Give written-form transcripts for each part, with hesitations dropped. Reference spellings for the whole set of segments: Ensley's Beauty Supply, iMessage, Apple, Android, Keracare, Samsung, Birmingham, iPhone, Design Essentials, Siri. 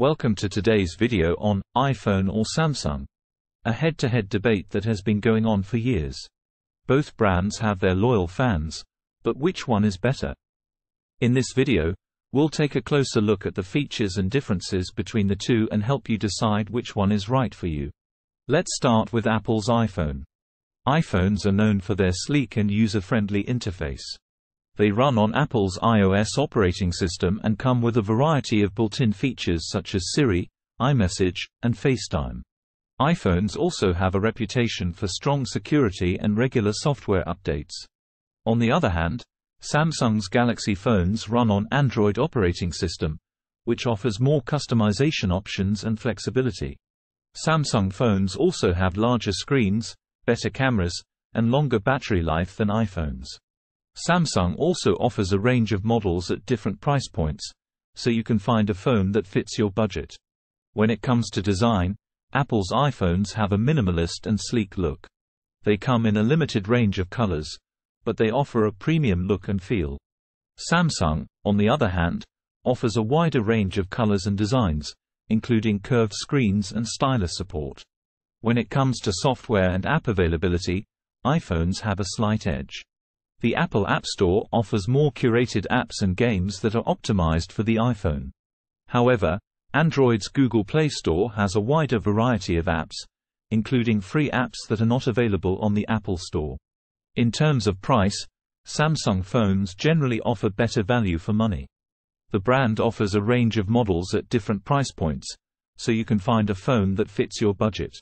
Welcome to today's video on iPhone or Samsung, a head-to-head debate that has been going on for years. Both brands have their loyal fans, but which one is better? In this video, we'll take a closer look at the features and differences between the two and help you decide which one is right for you. Let's start with Apple's iPhone. iPhones are known for their sleek and user-friendly interface. They run on Apple's iOS operating system and come with a variety of built-in features such as Siri, iMessage, and FaceTime. iPhones also have a reputation for strong security and regular software updates. On the other hand, Samsung's Galaxy phones run on Android operating system, which offers more customization options and flexibility. Samsung phones also have larger screens, better cameras, and longer battery life than iPhones. Samsung also offers a range of models at different price points, so you can find a phone that fits your budget. When it comes to design, Apple's iPhones have a minimalist and sleek look. They come in a limited range of colors, but they offer a premium look and feel. Samsung, on the other hand, offers a wider range of colors and designs, including curved screens and stylus support. When it comes to software and app availability, iPhones have a slight edge. The Apple App Store offers more curated apps and games that are optimized for the iPhone. However, Android's Google Play Store has a wider variety of apps, including free apps that are not available on the Apple Store. In terms of price, Samsung phones generally offer better value for money. The brand offers a range of models at different price points, so you can find a phone that fits your budget.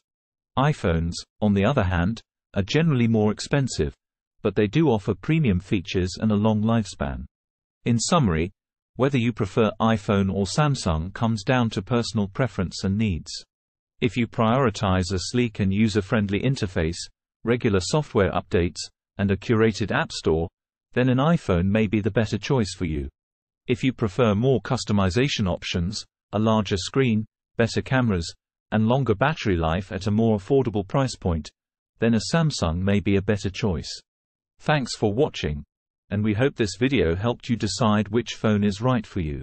iPhones, on the other hand, are generally more expensive, but they do offer premium features and a long lifespan. In summary, whether you prefer iPhone or Samsung comes down to personal preference and needs. If you prioritize a sleek and user-friendly interface, regular software updates, and a curated app store, then an iPhone may be the better choice for you. If you prefer more customization options, a larger screen, better cameras, and longer battery life at a more affordable price point, then a Samsung may be a better choice. Thanks for watching, and we hope this video helped you decide which phone is right for you.